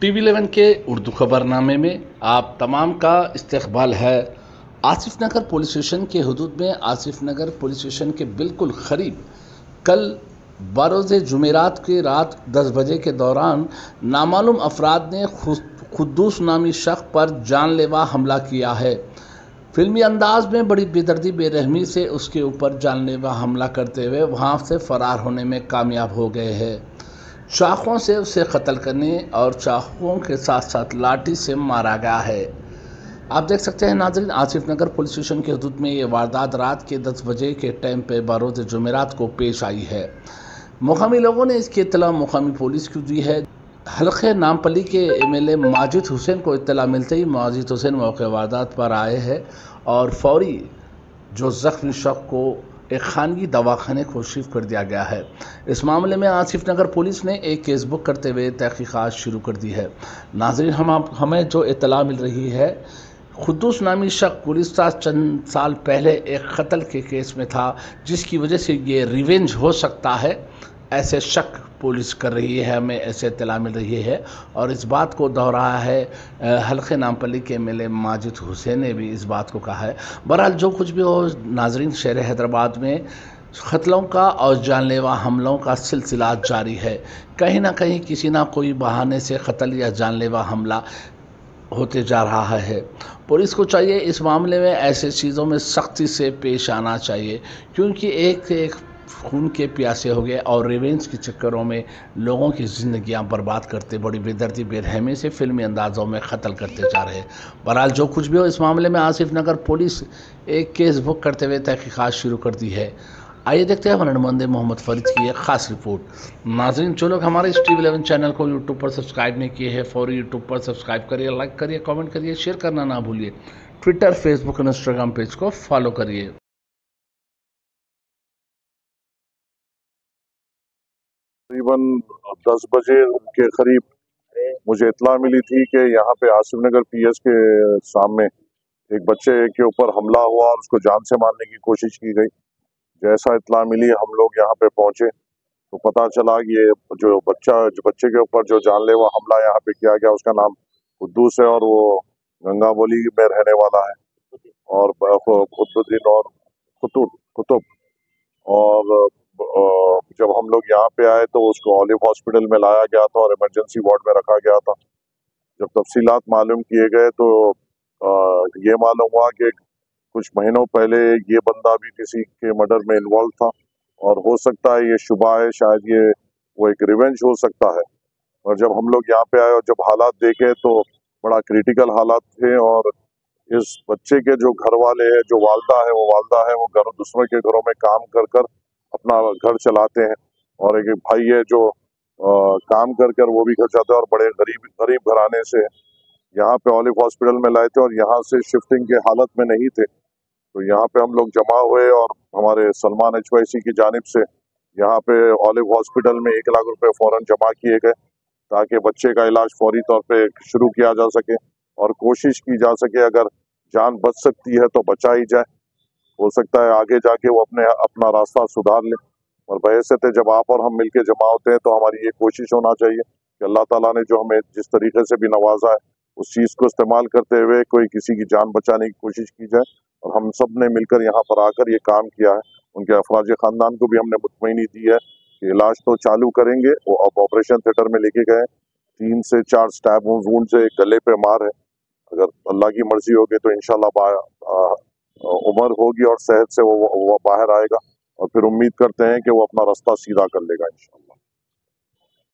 TV 11 के उर्दू खबरनामे में आप तमाम का इस्तकबाल है। आसिफ नगर पुलिस स्टेशन के हदूद में आसिफ नगर पुलिस स्टेशन के बिल्कुल करीब कल बरोज़ जुमेरात के रात 10 बजे के दौरान नामालूम अफराद ने खुद्दूस नामी शख्स पर जानलेवा हमला किया है। फिल्मी अंदाज में बड़ी बेदर्दी बेरहमी से उसके ऊपर जानलेवा हमला करते हुए वहाँ से फ़रार होने में कामयाब हो गए हैं। चाकूओं से उसे कत्ल करने और चाकूओं के साथ साथ लाठी से मारा गया है। आप देख सकते हैं नाज़रीन, आसिफ नगर पुलिस स्टेशन के हदूद में ये वारदात रात के 10 बजे के टाइम पे बरोज़ जुमेरात को पेश आई है। मुकामी लोगों ने इसकी इत्तला मुकामी पुलिस को दी है। हल्के नामपली के एमएलए माजिद हुसैन को इत्तला मिलते ही माजिद हुसैन मौके वारदात पर आए हैं और फौरी जो ज़ख्मी शख्स को एक खानगी दवाखाने को शिफ्ट कर दिया गया है। इस मामले में आसिफ नगर पुलिस ने एक केस बुक करते हुए तहकीकात शुरू कर दी है। नाज़रीन, हमें जो इत्तला मिल रही है, खुद्दूस नामी शख्स गुज़श्ता चंद साल पहले एक कत्ल के केस में था, जिसकी वजह से ये रिवेंज हो सकता है, ऐसे शक पुलिस कर रही है। हमें ऐसे इत्तला मिल रही है और इस बात को दोहराया है हल्के नामपली के एमएलए माजिद हुसैन ने भी इस बात को कहा है। बहरहाल जो कुछ भी हो नाजरीन, शहर हैदराबाद में कत्लों का और जानलेवा हमलों का सिलसिला जारी है। कहीं ना कहीं किसी ना कोई बहाने से कत्ल या जानलेवा हमला होते जा रहा है। पुलिस को चाहिए इस मामले में ऐसे चीज़ों में सख्ती से पेश आना चाहिए, क्योंकि एक से एक खून के प्यासे हो गए और रिवेंज के चक्करों में लोगों की ज़िंदगियां बर्बाद करते, बड़ी बेदर्दी बेरहमी से फिल्मी अंदाज़ों में कत्ल करते जा रहे हैं। बहरहाल जो कुछ भी हो इस मामले में आसिफ नगर पुलिस एक केस बुक करते हुए तहकीकात शुरू कर दी है। आइए देखते हैं हमंदे मोहम्मद फरीद की एक ख़ास रिपोर्ट। नाज़रीन, जो लोग हमारे इस टीवी 11 चैनल को यूट्यूब पर सब्सक्राइब नहीं किए हैं, फौरी यूट्यूब पर सब्सक्राइब करिए, लाइक करिए, कमेंट करिए, शेयर करना ना भूलिए। ट्विटर, फेसबुक और इंस्टाग्राम पेज को फॉलो करिए। तकरीबन 10 बजे के करीब मुझे इतला मिली थी कि यहाँ पे आसिफ नगर पीएस के सामने एक बच्चे के ऊपर हमला हुआ और उसको जान से मारने की कोशिश की गई। जैसा इतला मिली हम लोग यहाँ पे पहुँचे तो पता चला ये जो बच्चे के ऊपर जो जानलेवा हमला यहाँ पे किया गया, उसका नाम खुद्दूस है और वो गंगा बोली में रहने वाला है और खुद्दीन और कुतुब। और जब हम लोग यहाँ पे आए तो उसको ऑलिव हॉस्पिटल में लाया गया था और इमरजेंसी वार्ड में रखा गया था। जब तफसीलात मालूम किए गए तो ये मालूम हुआ कि कुछ महीनों पहले ये बंदा भी किसी के मर्डर में इन्वॉल्व था और हो सकता है, ये शुबा है, शायद ये वो एक रिवेंज हो सकता है। और जब हम लोग यहाँ पे आए और जब हालात देखे तो बड़ा क्रिटिकल हालात थे और इस बच्चे के जो घर वाले हैं, जो वालदा है वो घर दूसरों के घरों में काम कर अपना घर चलाते हैं और एक भाई है जो काम कर वो भी घर जाता है और बड़े गरीब घराने से यहाँ पे ऑलिव हॉस्पिटल में लाए थे और यहाँ से शिफ्टिंग के हालत में नहीं थे। तो यहाँ पे हम लोग जमा हुए और हमारे सलमान HYC की जानिब से यहाँ पे ऑलिव हॉस्पिटल में 1 लाख रुपए फ़ौरन जमा किए गए ताकि बच्चे का इलाज फौरी तौर पर शुरू किया जा सके और कोशिश की जा सके, अगर जान बच सकती है तो बचाई जाए। हो सकता है आगे जाके वो अपना रास्ता सुधार ले। और बहैसियत जब आप और हम मिलके जमा होते हैं तो हमारी ये कोशिश होना चाहिए कि अल्लाह ताला ने जो हमें जिस तरीके से भी नवाजा है उस चीज़ को इस्तेमाल करते हुए कोई किसी की जान बचाने की कोशिश की जाए। और हम सब ने मिलकर यहाँ पर आकर ये काम किया है। उनके अफराज ख़ानदान को भी हमने मुतमईनी दी है कि इलाज तो चालू करेंगे। वो अब ऑपरेशन थिएटर में लेके गए, 3 से 4 स्टैब वुंड से गले पे मार है। अगर अल्लाह की मर्जी होगी तो इंशाल्लाह उम्र होगी और सेहत से वो बाहर आएगा और फिर उम्मीद करते हैं कि वो अपना रास्ता सीधा कर लेगा इंशाल्लाह।